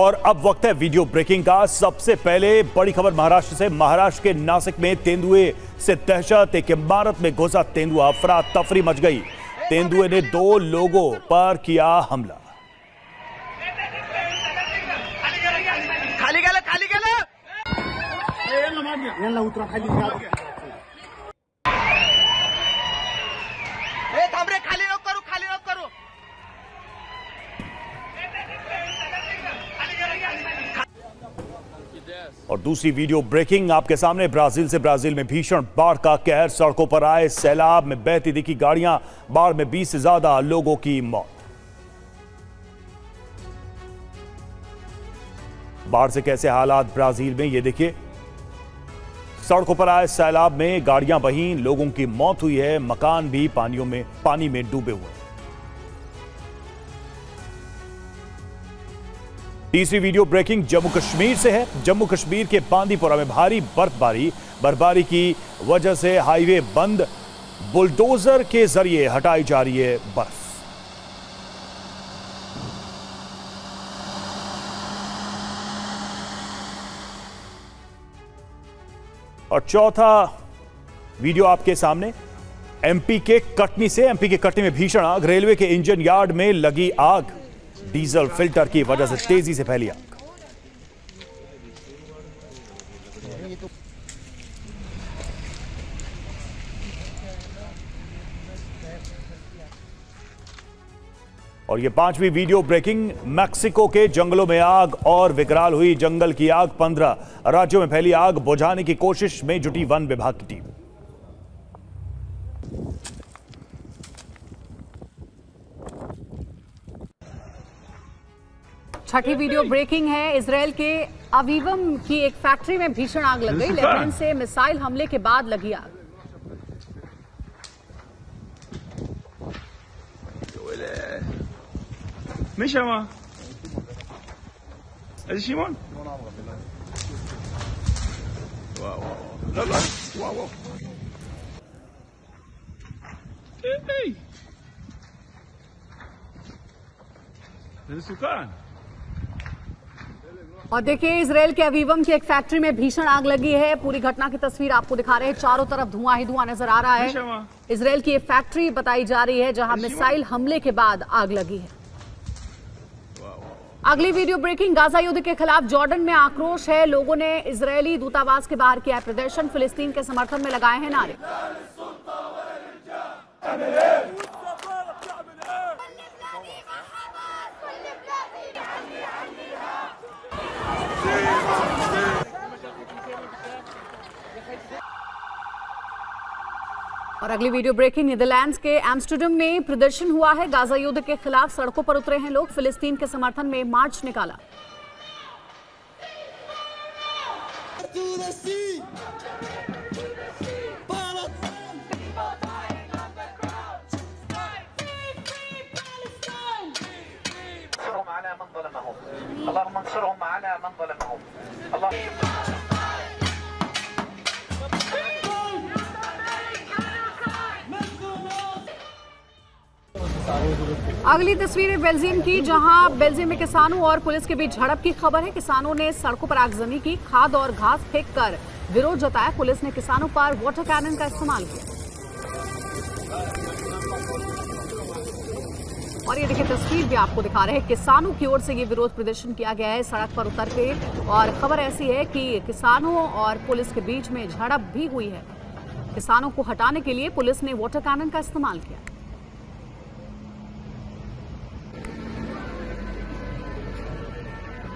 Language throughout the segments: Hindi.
और अब वक्त है वीडियो ब्रेकिंग का। सबसे पहले बड़ी खबर महाराष्ट्र से। महाराष्ट्र के नासिक में तेंदुए से दहशत, एक इमारत में घुसा तेंदुआ, अफरा तफरी मच गई। तेंदुए ने 2 लोगों पर किया हमला। और दूसरी वीडियो ब्रेकिंग आपके सामने ब्राजील से। ब्राजील में भीषण बाढ़ का कहर, सड़कों पर आए सैलाब में बहती दिखी गाड़ियां, बाढ़ में 20 से ज्यादा लोगों की मौत। बाढ़ से कैसे हालात ब्राजील में, ये देखिए। सड़कों पर आए सैलाब में गाड़ियां बहीं, लोगों की मौत हुई है, मकान भी पानी में डूबे हुए हैं। तीसरी वीडियो ब्रेकिंग जम्मू कश्मीर से है। जम्मू कश्मीर के बांदीपोरा में भारी बर्फबारी की वजह से हाईवे बंद, बुलडोजर के जरिए हटाई जा रही है बर्फ। और चौथा वीडियो आपके सामने एमपी के कटनी से। एमपी के कटनी में भीषण आग, रेलवे के इंजन यार्ड में लगी आग, डीजल फिल्टर की वजह से तेजी से फैली आग। और ये पांचवी वीडियो ब्रेकिंग, मैक्सिको के जंगलों में आग और विकराल हुई जंगल की आग। 15 राज्यों में फैली आग, बुझाने की कोशिश में जुटी वन विभाग की टीम। छठी वीडियो ब्रेकिंग है। इजराइल के अवीवम की एक फैक्ट्री में भीषण आग लग गई। लेबनान से मिसाइल हमले के बाद लगी आग। और देखिए, इजराइल के अवीवम की एक फैक्ट्री में भीषण आग लगी है। पूरी घटना की तस्वीर आपको दिखा रहे हैं। चारों तरफ धुआं ही धुआं नजर आ रहा है। इजराइल की ये फैक्ट्री बताई जा रही है जहां मिसाइल हमले के बाद आग लगी है। अगली वीडियो ब्रेकिंग, गाजा युद्ध के खिलाफ जॉर्डन में आक्रोश है। लोगों ने इजरायली दूतावास के बाहर किया प्रदर्शन, फिलिस्तीन के समर्थन में लगाए हैं नारे। और अगली वीडियो ब्रेकिंग, नीदरलैंड्स के एम्स्टर्डम में प्रदर्शन हुआ है। गाजा युद्ध के खिलाफ सड़कों पर उतरे हैं लोग, फिलिस्तीन के समर्थन में मार्च निकाला। अगली तस्वीर है बेल्जियम की, जहां बेल्जियम में किसानों और पुलिस के बीच झड़प की खबर है। किसानों ने सड़कों पर आगजनी की, खाद और घास फेंककर विरोध जताया। पुलिस ने किसानों पर वाटर कैनन का इस्तेमाल किया। और ये देखिए तस्वीर भी आपको दिखा रहे हैं, किसानों की ओर से ये विरोध प्रदर्शन किया गया है सड़क पर उतर के। और खबर ऐसी है कि किसानों और पुलिस के बीच में झड़प भी हुई है। किसानों को हटाने के लिए पुलिस ने वाटर कैनन का इस्तेमाल किया।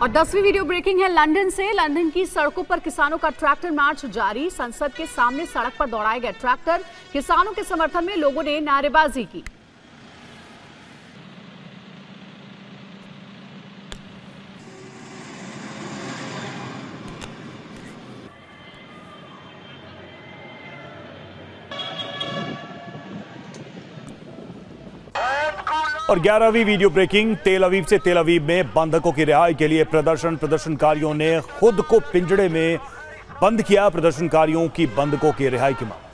और 10वीं वीडियो ब्रेकिंग है लंदन से। लंदन की सड़कों पर किसानों का ट्रैक्टर मार्च जारी, संसद के सामने सड़क पर दौड़ाए गए ट्रैक्टर, किसानों के समर्थन में लोगों ने नारेबाजी की। और 11वीं वीडियो ब्रेकिंग तेल अवीव से। तेल अवीव में बंधकों की रिहाई के लिए प्रदर्शनकारियों ने खुद को पिंजड़े में बंद किया। प्रदर्शनकारियों की बंधकों की रिहाई की मांग।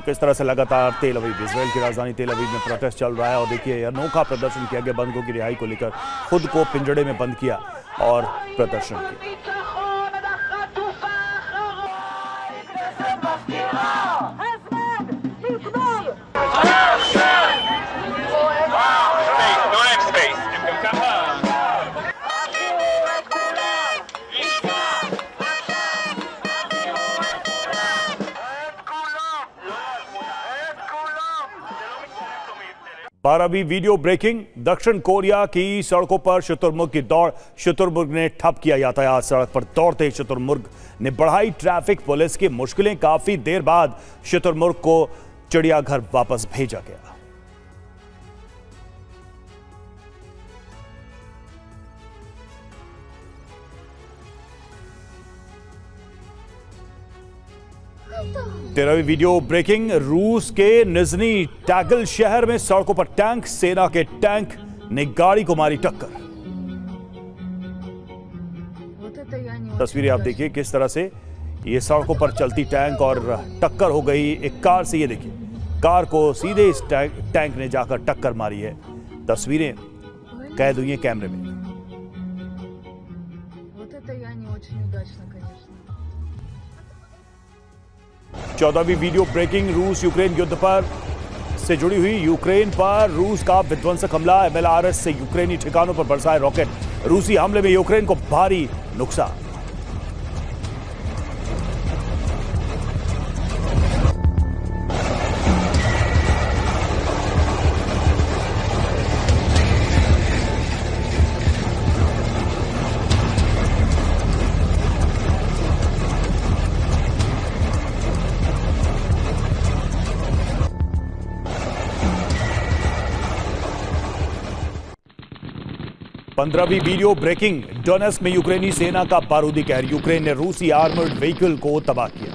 तो किस तरह से लगातार तेल अवीव, इसराइल की राजधानी तेल अवीव में प्रोटेस्ट चल रहा है और देखिए अनोखा प्रदर्शन किया गया, बंधकों की रिहाई को लेकर खुद को पिंजड़े में बंद किया और प्रदर्शन किया। बारहवीं वीडियो ब्रेकिंग, दक्षिण कोरिया की सड़कों पर शुतुरमुर्ग की दौड़। शुतुरमुर्ग ने ठप किया यातायात, सड़क पर दौड़ते ही शुतुरमुर्ग ने बढ़ाई ट्रैफिक पुलिस की मुश्किलें। काफी देर बाद शुतुरमुर्ग को चिड़ियाघर वापस भेजा गया। तेरहवीं वीडियो ब्रेकिंग, रूस के निजनी टैगल शहर में सड़कों पर टैंक, सेना के टैंक ने गाड़ी को मारी टक्कर। तस्वीरें आप देखिए किस तरह से ये सड़कों पर चलती टैंक और टक्कर हो गई एक कार से। ये देखिए कार को सीधे इस टैंक ने जाकर टक्कर मारी है। तस्वीरें कैद हुई है कैमरे में। चौदहवीं वीडियो ब्रेकिंग, रूस यूक्रेन युद्ध पर से जुड़ी हुई। यूक्रेन पर रूस का विध्वंसक हमला, एमएलआरएस से यूक्रेनी ठिकानों पर बरसाए रॉकेट। रूसी हमले में यूक्रेन को भारी नुकसान। पंद्रहवीं वीडियो ब्रेकिंग, डोनेस्क में यूक्रेनी सेना का बारूदी कहर, यूक्रेन ने रूसी आर्मर्ड व्हीकल को तबाह किया।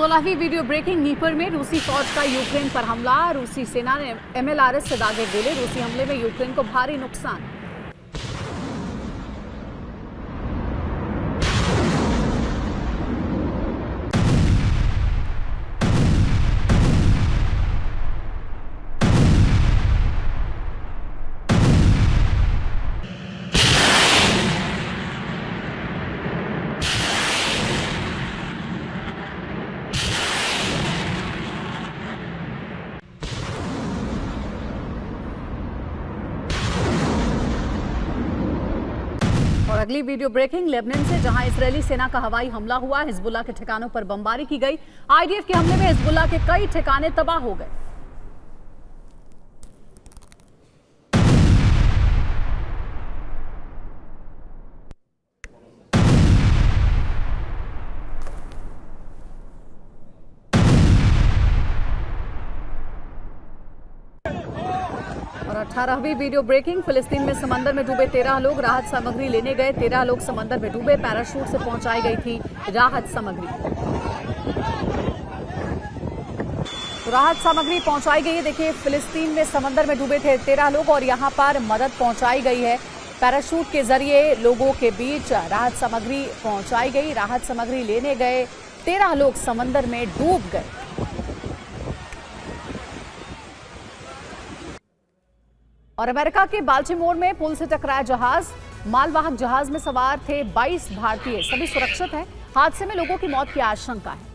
सोलहवीं वीडियो ब्रेकिंग, नीपर में रूसी फौज का यूक्रेन पर हमला, रूसी सेना ने एमएलआरएस से दागे गोले, रूसी हमले में यूक्रेन को भारी नुकसान। अगली वीडियो ब्रेकिंग लेबनान से, जहां इजरायली सेना का हवाई हमला हुआ, हिजबुल्लाह के ठिकानों पर बमबारी की गई। आईडीएफ के हमले में हिजबुल्लाह के कई ठिकाने तबाह हो गए। और 18वीं वीडियो ब्रेकिंग, फिलिस्तीन में समंदर में डूबे 13 लोग, राहत सामग्री लेने गए। 13 लोग समंदर में डूबे, पैराशूट से पहुंचाई गई थी राहत सामग्री। तो राहत सामग्री पहुंचाई गई है। देखिए फिलिस्तीन में समंदर में डूबे थे 13 लोग और यहां पर मदद पहुंचाई गई है। पैराशूट के जरिए लोगों के बीच राहत सामग्री पहुंचाई गई। राहत सामग्री लेने गए 13 लोग समंदर में डूब गए। और अमेरिका के बाल्टीमोर में पुल से टकराया जहाज, मालवाहक जहाज में सवार थे 22 भारतीय, सभी सुरक्षित हैं। हादसे में लोगों की मौत की आशंका है।